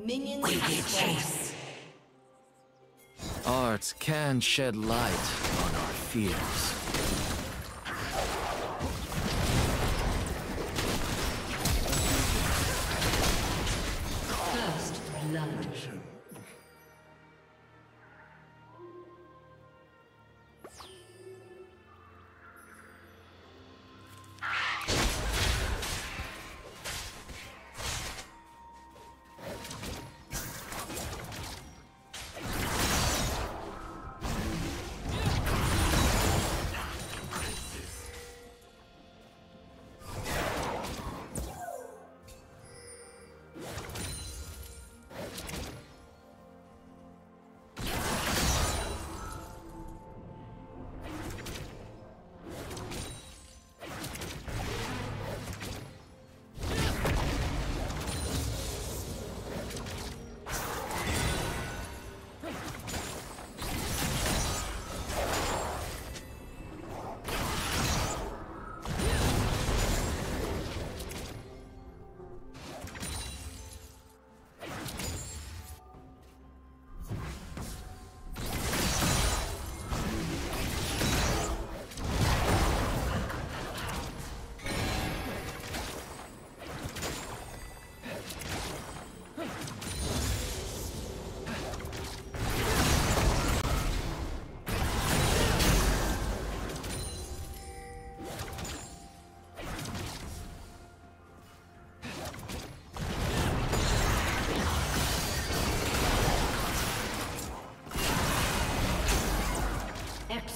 Minions we get chased. Art can shed light on our fears. First blood.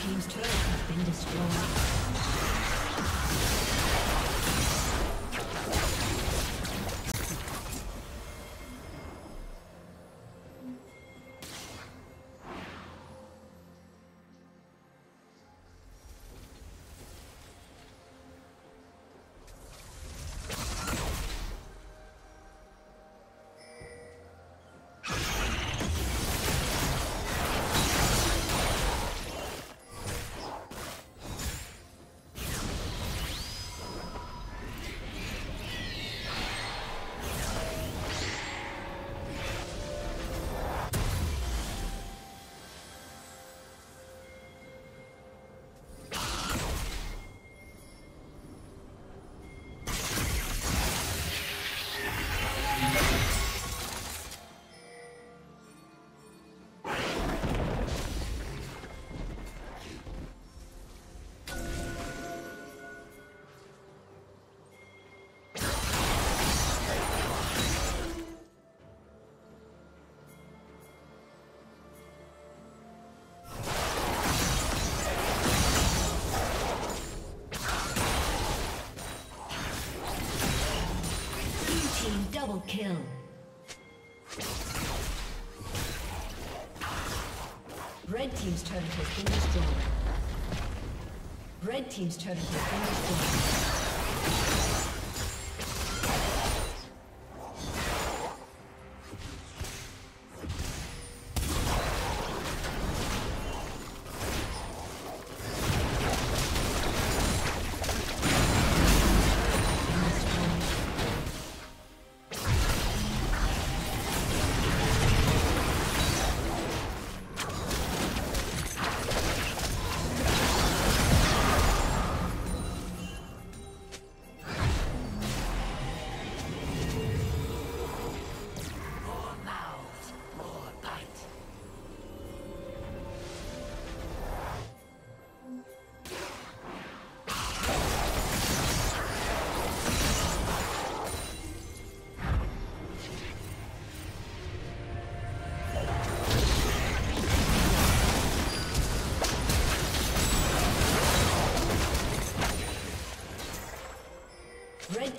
team's turret has been destroyed. Kill. Red team's turret has been destroyed. Red team's turret has been destroyed. Red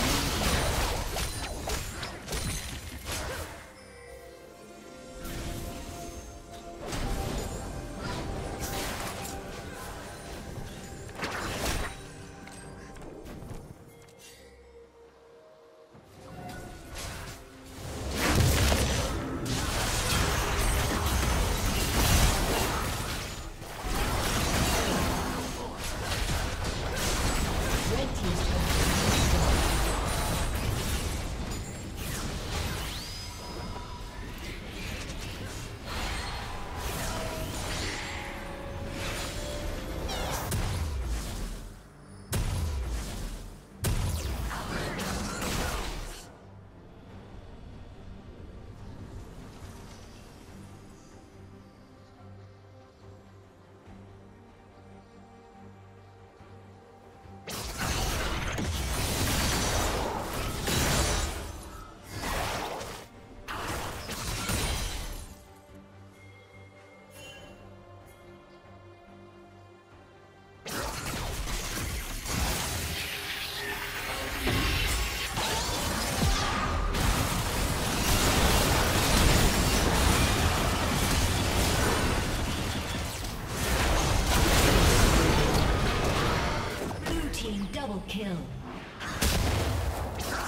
Kill.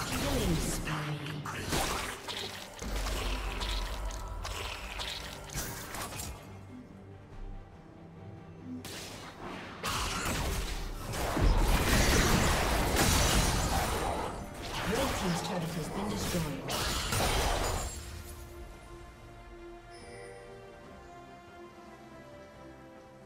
Killing spree. Red team's turret has been destroyed.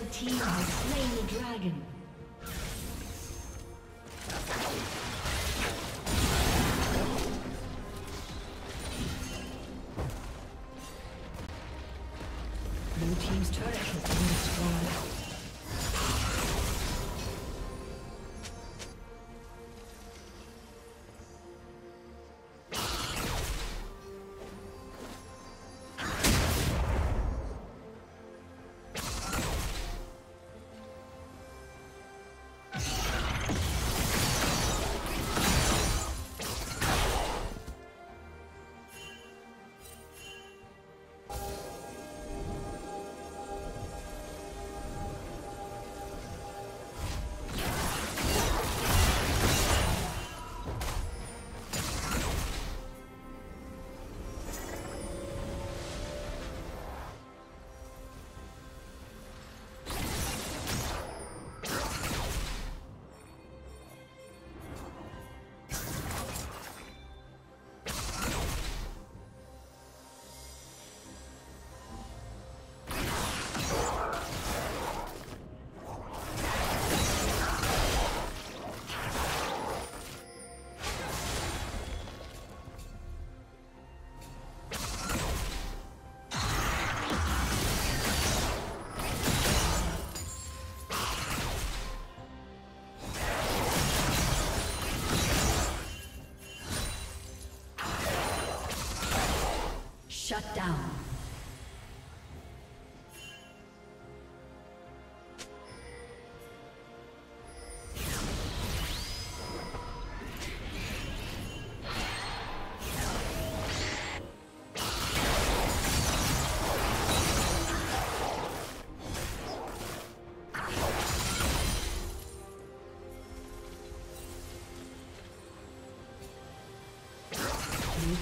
Red team has slain the dragon. Blue team's turret has been destroyed. Shut down. Blue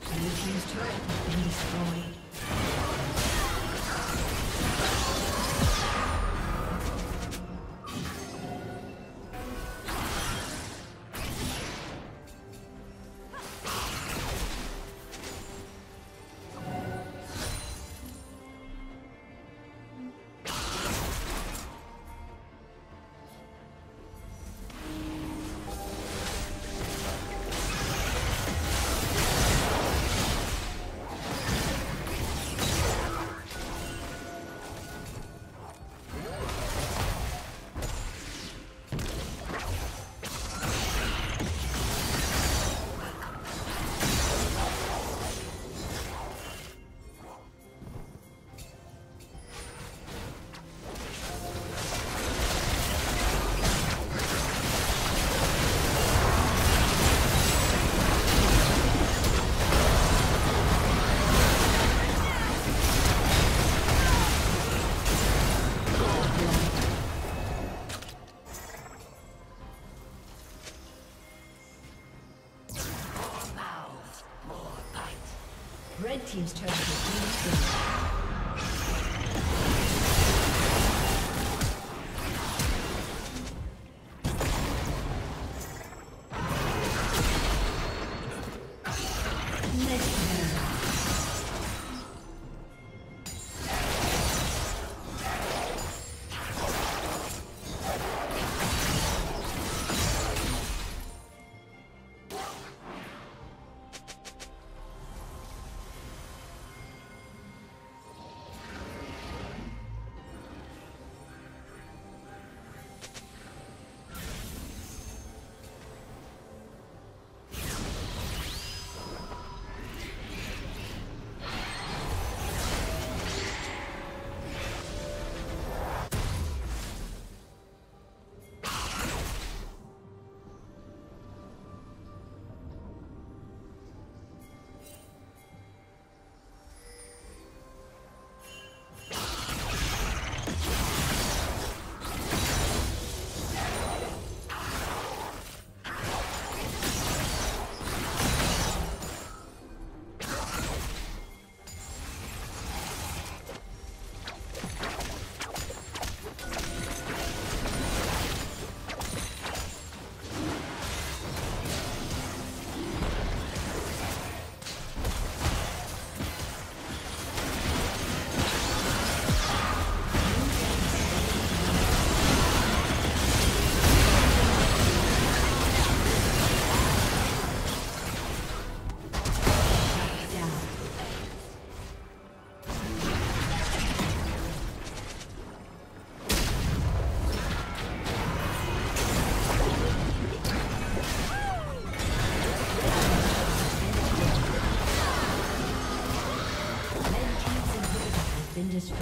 Blue team's turret has been destroyed. Red team's turret has been destroyed. been destroyed.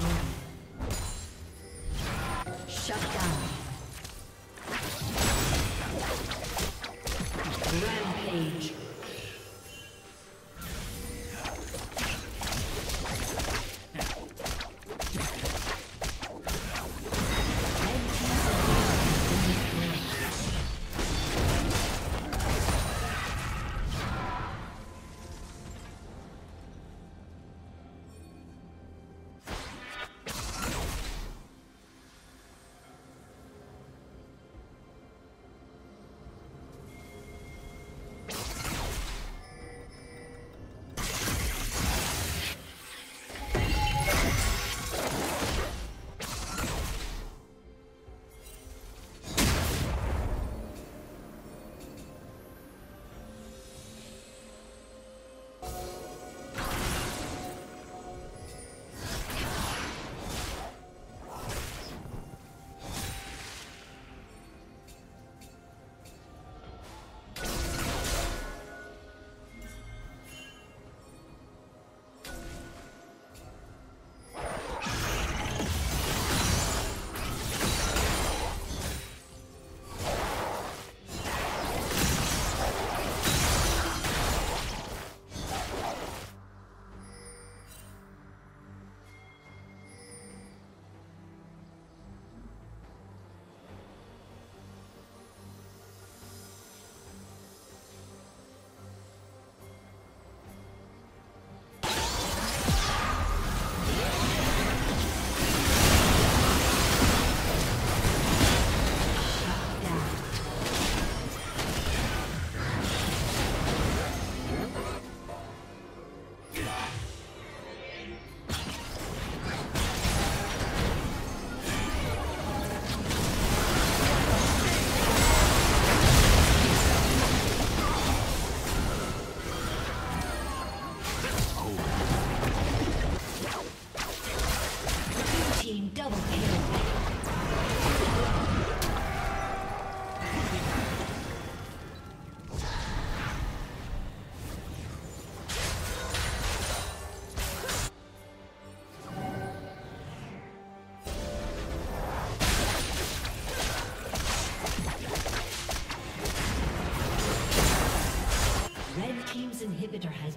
Inhibitor has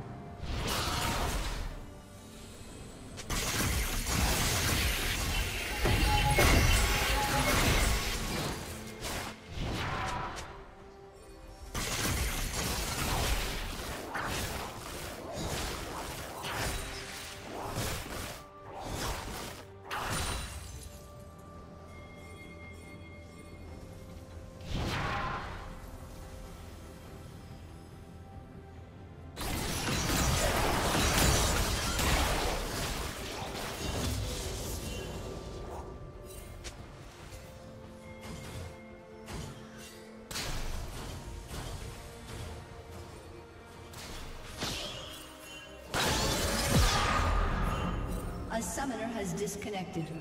A summoner has disconnected.